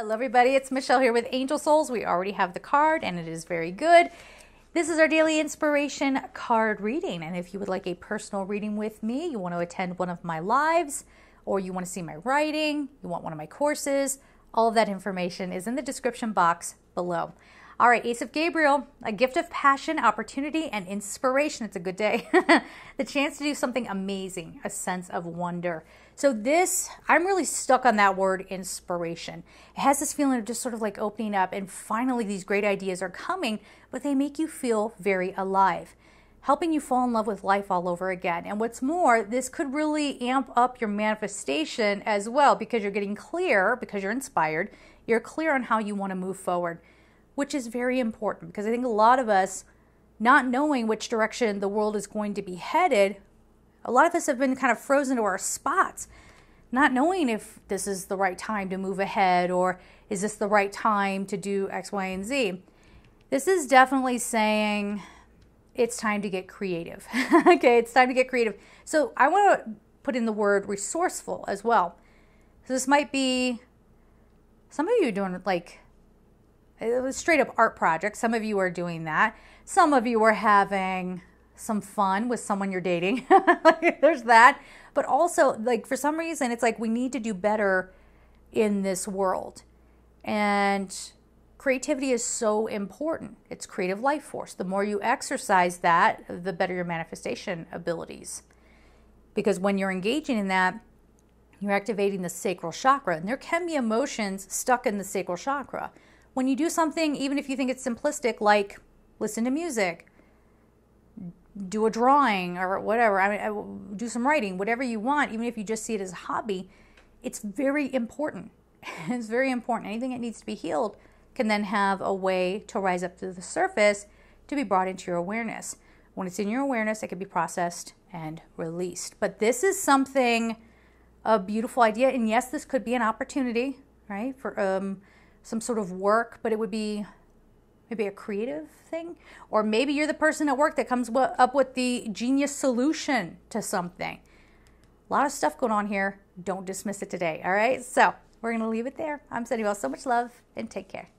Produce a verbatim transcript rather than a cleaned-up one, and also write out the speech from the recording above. Hello everybody, it's Michelle here with Angel Souls. We already have the card and it is very good. This is our daily inspiration card reading, and if you would like a personal reading with me, you want to attend one of my lives, or you want to see my writing, you want one of my courses, all of that information is in the description box below. All right, Ace of Gabriel, a gift of passion, opportunity, and inspiration. It's a good day. The chance to do something amazing, a sense of wonder. So this, I'm really stuck on that word inspiration. It has this feeling of just sort of like opening up and finally these great ideas are coming, but they make you feel very alive, helping you fall in love with life all over again. And what's more, this could really amp up your manifestation as well, because you're getting clear, because you're inspired, you're clear on how you want to move forward, which is very important, because I think a lot of us, not knowing which direction the world is going to be headed, a lot of us have been kind of frozen to our spots, not knowing if this is the right time to move ahead, or is this the right time to do X, Y, and Z. This is definitely saying it's time to get creative. Okay, it's time to get creative. So I want to put in the word resourceful as well. So this might be, some of you are doing like, it was straight up art projects. Some of you are doing that. Some of you are having some fun with someone you're dating. There's that. But also, like, for some reason, it's like we need to do better in this world. And creativity is so important. It's creative life force. The more you exercise that, the better your manifestation abilities. Because when you're engaging in that, you're activating the sacral chakra. And there can be emotions stuck in the sacral chakra. When you do something, even if you think it's simplistic, like listen to music, do a drawing or whatever, I mean, do some writing, whatever you want, even if you just see it as a hobby, it's very important. It's very important. Anything that needs to be healed can then have a way to rise up to the surface to be brought into your awareness. When it's in your awareness, it can be processed and released. But this is something, a beautiful idea. And yes, this could be an opportunity, right, for um. some sort of work, but it would be maybe a creative thing, or maybe you're the person at work that comes up with the genius solution to something. A lot of stuff going on here. Don't dismiss it today, all right? So we're going to leave it there. I'm sending you all so much love, and take care.